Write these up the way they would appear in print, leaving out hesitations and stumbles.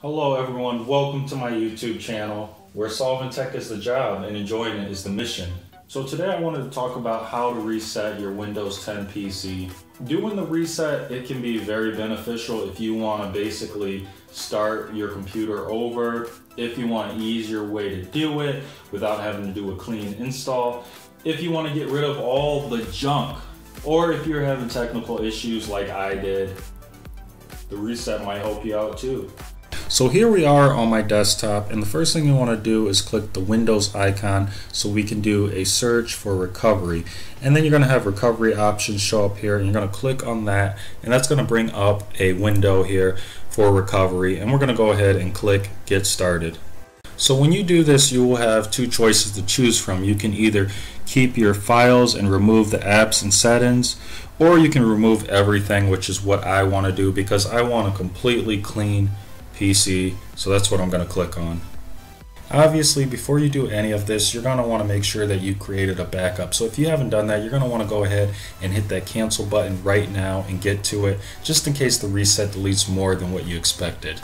Hello everyone, welcome to my YouTube channel where solving tech is the job and enjoying it is the mission. So today I wanted to talk about how to reset your Windows 10 PC. Doing the reset, it can be very beneficial if you want to basically start your computer over, if you want an easier way to do it without having to do a clean install, if you want to get rid of all the junk, or if you're having technical issues like I did, the reset might help you out too. So here we are on my desktop, and the first thing you want to do is click the Windows icon so we can do a search for recovery. And then you're going to have recovery options show up here, and you're going to click on that, and that's going to bring up a window here for recovery, and we're going to go ahead and click Get Started. So when you do this, you will have two choices to choose from. You can either keep your files and remove the apps and settings, or you can remove everything, which is what I want to do because I want a completely clean PC, so that's what I'm going to click on. Obviously, before you do any of this, you're going to want to make sure that you created a backup. So if you haven't done that, you're going to want to go ahead and hit that cancel button right now and get to it, just in case the reset deletes more than what you expected.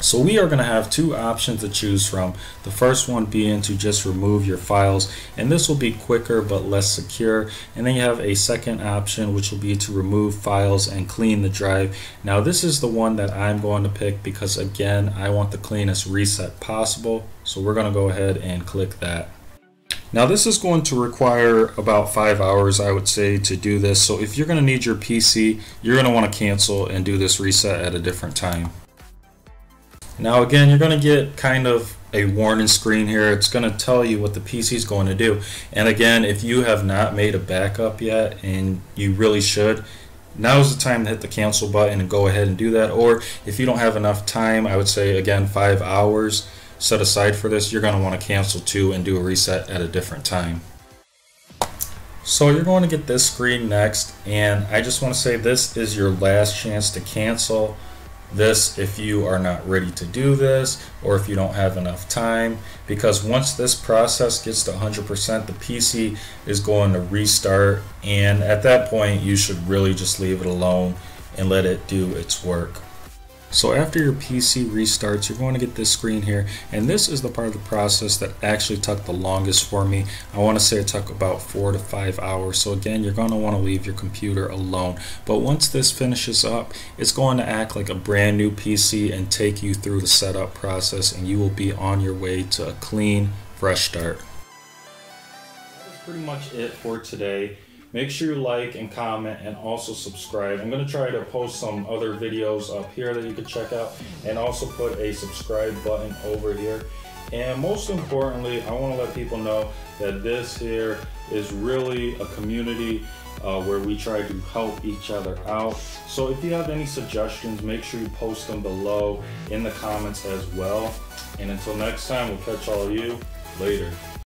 So we are going to have two options to choose from. The first one being to just remove your files, and this will be quicker but less secure. And then you have a second option, which will be to remove files and clean the drive. Now this is the one that I'm going to pick because, again, I want the cleanest reset possible. So we're going to go ahead and click that. Now this is going to require about 5 hours, I would say, to do this. So if you're going to need your PC, you're going to want to cancel and do this reset at a different time. Now again, you're going to get kind of a warning screen here. It's going to tell you what the PC is going to do. And again, if you have not made a backup yet, and you really should, now is the time to hit the cancel button and go ahead and do that. Or if you don't have enough time, I would say, again, 5 hours set aside for this, you're going to want to cancel too and do a reset at a different time. So you're going to get this screen next, and I just want to say this is your last chance to cancel this if you are not ready to do this, or if you don't have enough time, because once this process gets to 100%, the PC is going to restart, and at that point you should really just leave it alone and let it do its work. So after your PC restarts, you're going to get this screen here, and this is the part of the process that actually took the longest for me. I want to say it took about 4 to 5 hours. So again, you're going to want to leave your computer alone. But once this finishes up, it's going to act like a brand new PC and take you through the setup process, and you will be on your way to a clean, fresh start. That's pretty much it for today. Make sure you like and comment and also subscribe. I'm going to try to post some other videos up here that you can check out, and also put a subscribe button over here. And most importantly, I want to let people know that this here is really a community where we try to help each other out. So if you have any suggestions, make sure you post them below in the comments as well. And until next time, we'll catch all of you later.